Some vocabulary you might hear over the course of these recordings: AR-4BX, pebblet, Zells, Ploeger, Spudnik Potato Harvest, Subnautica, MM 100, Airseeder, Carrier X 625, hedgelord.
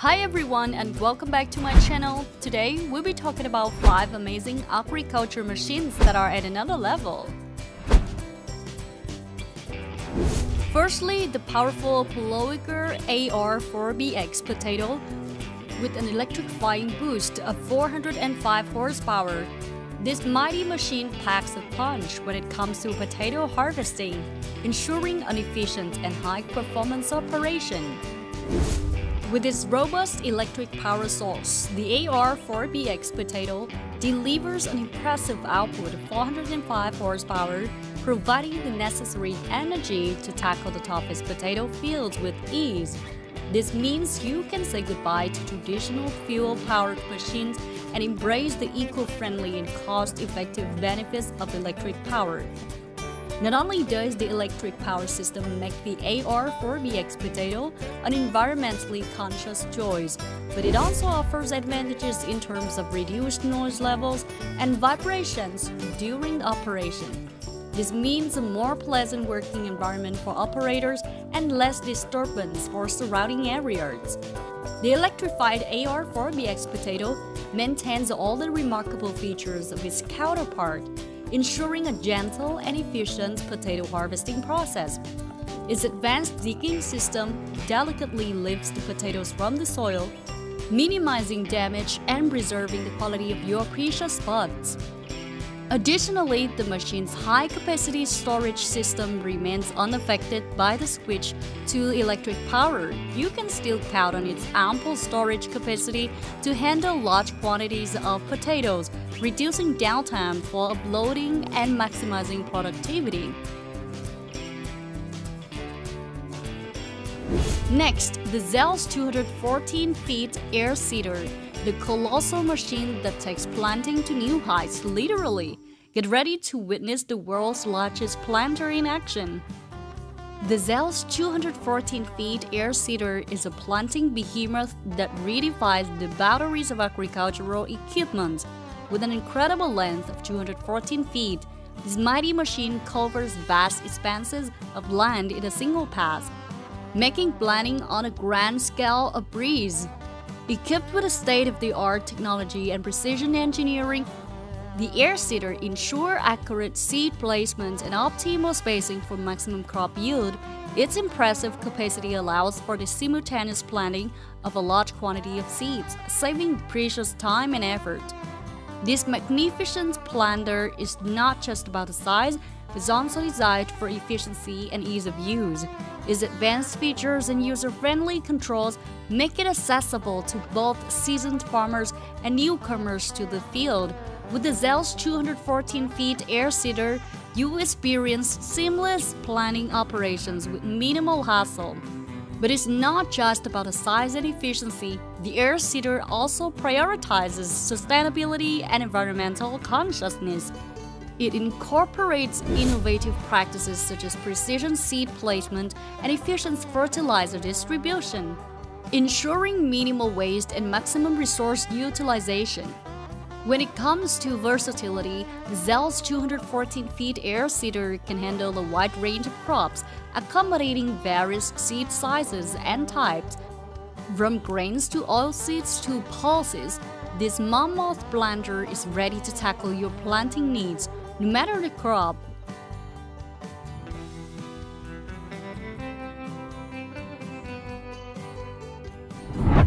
Hi everyone and welcome back to my channel. Today we'll be talking about 5 amazing agriculture machines that are at another level. Firstly, the powerful Ploeger AR-4BX potato with an electrifying boost of 405 horsepower. This mighty machine packs a punch when it comes to potato harvesting, ensuring an efficient and high-performance operation. With its robust electric power source, the AR-4BX potato delivers an impressive output of 405 horsepower, providing the necessary energy to tackle the toughest potato fields with ease. This means you can say goodbye to traditional fuel-powered machines and embrace the eco-friendly and cost-effective benefits of electric power. Not only does the electric power system make the AR-4BX potato an environmentally conscious choice, but it also offers advantages in terms of reduced noise levels and vibrations during operation. This means a more pleasant working environment for operators and less disturbance for surrounding areas. The electrified AR-4BX potato maintains all the remarkable features of its counterpart, ensuring a gentle and efficient potato harvesting process. Its advanced digging system delicately lifts the potatoes from the soil, minimizing damage and preserving the quality of your precious buds. Additionally, the machine's high-capacity storage system remains unaffected by the switch to electric power. You can still count on its ample storage capacity to handle large quantities of potatoes, reducing downtime for uploading and maximizing productivity. Next, the Zells 214ft Airseeder, the colossal machine that takes planting to new heights, literally. Get ready to witness the world's largest planter in action. The Zells 214ft Airseeder is a planting behemoth that redefines the boundaries of agricultural equipment. With an incredible length of 214 feet, this mighty machine covers vast expanses of land in a single pass, making planting on a grand scale a breeze. Equipped with a state-of-the-art technology and precision engineering, the Airseeder ensures accurate seed placement and optimal spacing for maximum crop yield. Its impressive capacity allows for the simultaneous planting of a large quantity of seeds, saving precious time and effort. This magnificent planter is not just about the size, but is also designed for efficiency and ease of use. Its advanced features and user-friendly controls make it accessible to both seasoned farmers and newcomers to the field. With the Zells 214ft Airseeder, you experience seamless planting operations with minimal hassle. But it's not just about the size and efficiency. The Airseeder also prioritizes sustainability and environmental consciousness. It incorporates innovative practices such as precision seed placement and efficient fertilizer distribution, ensuring minimal waste and maximum resource utilization. When it comes to versatility, the Zells 214ft Airseeder can handle a wide range of crops, accommodating various seed sizes and types. From grains to oilseeds to pulses, this mammoth planter is ready to tackle your planting needs, no matter the crop.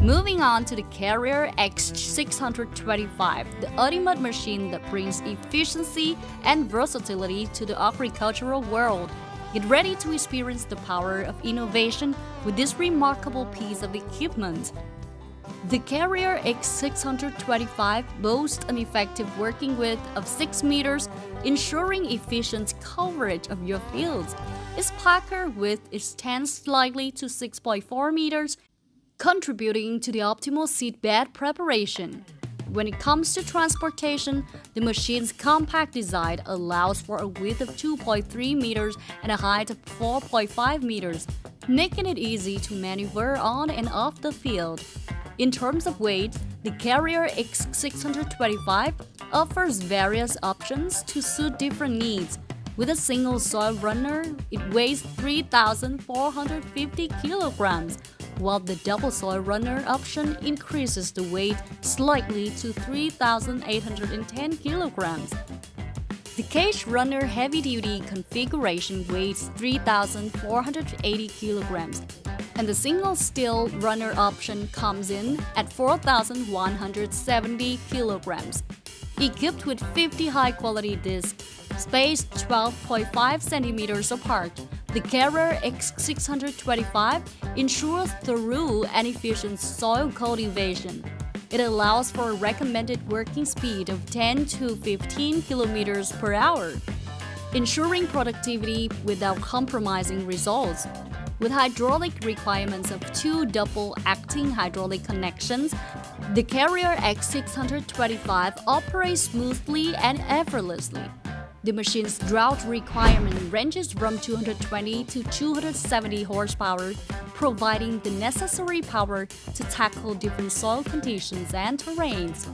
Moving on to the Carrier X 625, the ultimate machine that brings efficiency and versatility to the agricultural world. Get ready to experience the power of innovation with this remarkable piece of equipment. The Carrier X 625 boasts an effective working width of 6 meters, ensuring efficient coverage of your fields. Its packer width extends slightly to 6.4 meters, contributing to the optimal seedbed preparation. When it comes to transportation, the machine's compact design allows for a width of 2.3 meters and a height of 4.5 meters, making it easy to maneuver on and off the field. In terms of weight, the Carrier X 625 offers various options to suit different needs. With a single soil runner, it weighs 3,450 kilograms, while the double soil runner option increases the weight slightly to 3,810 kilograms. The cage runner heavy-duty configuration weighs 3,480 kilograms, and the single steel runner option comes in at 4,170 kilograms. Equipped with 50 high-quality discs, spaced 12.5 centimeters apart, the Carrier X 625 ensures thorough and efficient soil cultivation. It allows for a recommended working speed of 10 to 15 kilometers per hour, ensuring productivity without compromising results. With hydraulic requirements of 2 double-acting hydraulic connections, the Carrier X 625 operates smoothly and effortlessly. The machine's drought requirement ranges from 220 to 270 horsepower, providing the necessary power to tackle different soil conditions and terrains.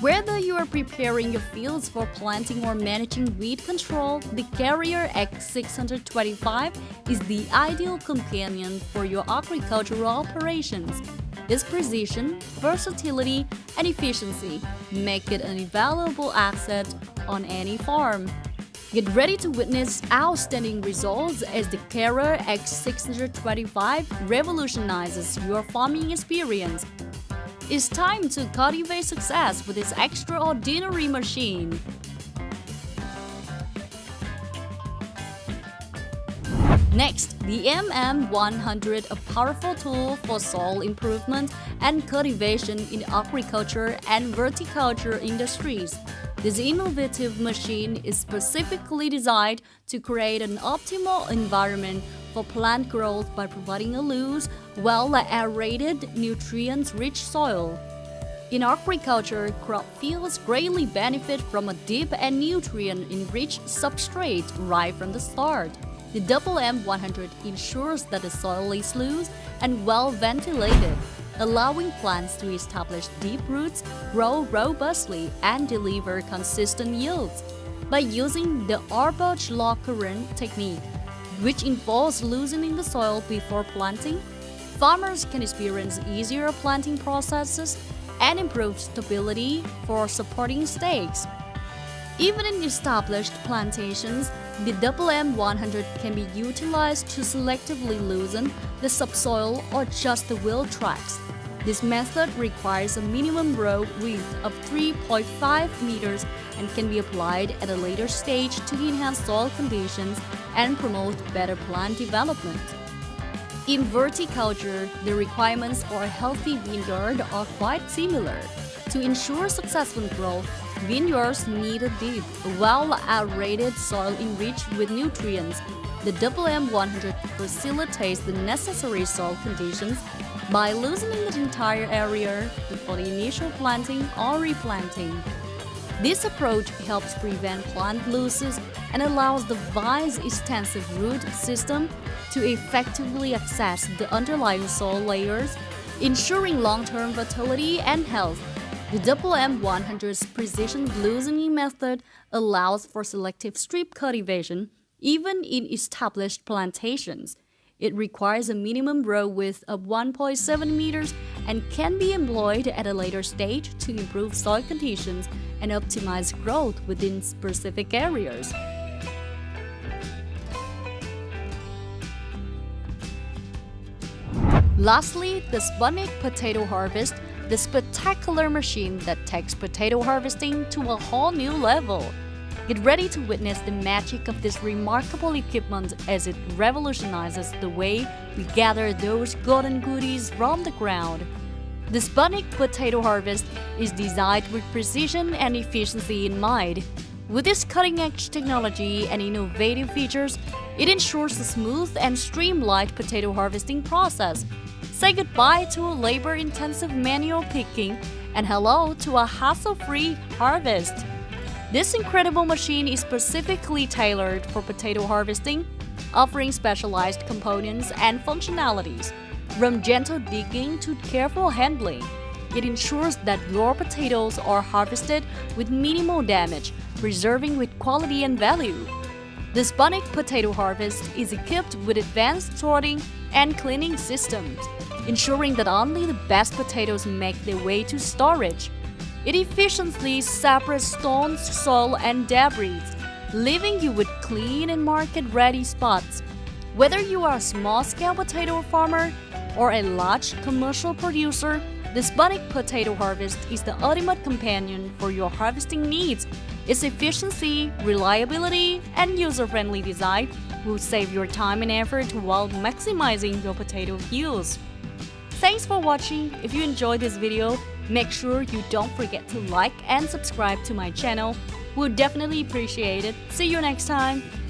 Whether you are preparing your fields for planting or managing weed control, the Carrier X 625 is the ideal companion for your agricultural operations. Its precision, versatility, and efficiency make it an invaluable asset on any farm. Get ready to witness outstanding results as the Carrier X 625 revolutionizes your farming experience. It's time to cultivate success with this extraordinary machine. Next, the MM 100, a powerful tool for soil improvement and cultivation in agriculture and verticulture industries. This innovative machine is specifically designed to create an optimal environment for plant growth by providing a loose, well-aerated, nutrient-rich soil. In agriculture, crop fields greatly benefit from a deep and nutrient-enriched substrate right from the start. The MM100 ensures that the soil is loose and well ventilated, allowing plants to establish deep roots, grow robustly, and deliver consistent yields. By using the Arbage Lockeren technique, which involves loosening the soil before planting, farmers can experience easier planting processes and improved stability for supporting stakes. Even in established plantations, the MM100 can be utilized to selectively loosen the subsoil or just the wheel tracks. This method requires a minimum row width of 3.5 meters and can be applied at a later stage to enhance soil conditions and promote better plant development. In verticulture, the requirements for a healthy vineyard are quite similar. To ensure successful growth, vineyards need a deep, well-aerated soil enriched with nutrients. The MM100 facilitates the necessary soil conditions by loosening the entire area before the initial planting or replanting. This approach helps prevent plant losses and allows the vine's extensive root system to effectively access the underlying soil layers, ensuring long-term fertility and health. The MM100's precision loosening method allows for selective strip cultivation, even in established plantations. It requires a minimum row width of 1.7 meters and can be employed at a later stage to improve soil conditions and optimize growth within specific areas. Lastly, the Spudnik Potato Harvest, the spectacular machine that takes potato harvesting to a whole new level. Get ready to witness the magic of this remarkable equipment as it revolutionizes the way we gather those golden goodies from the ground. The Spudnik Potato Harvest is designed with precision and efficiency in mind. With its cutting-edge technology and innovative features, it ensures a smooth and streamlined potato harvesting process. Say goodbye to a labor-intensive manual picking and hello to a hassle-free harvest. This incredible machine is specifically tailored for potato harvesting, offering specialized components and functionalities. From gentle digging to careful handling, it ensures that your potatoes are harvested with minimal damage, preserving with quality and value. The Spudnik Potato Harvest is equipped with advanced sorting and cleaning systems, ensuring that only the best potatoes make their way to storage. It efficiently separates stones, soil and debris, leaving you with clean and market-ready spots. Whether you are a small-scale potato farmer or a large commercial producer, the Spudnik Potato Harvest is the ultimate companion for your harvesting needs. Its efficiency, reliability, and user-friendly design will save your time and effort while maximizing your potato yields. Thanks for watching. If you enjoyed this video, make sure you don't forget to like and subscribe to my channel. We'll definitely appreciate it. See you next time.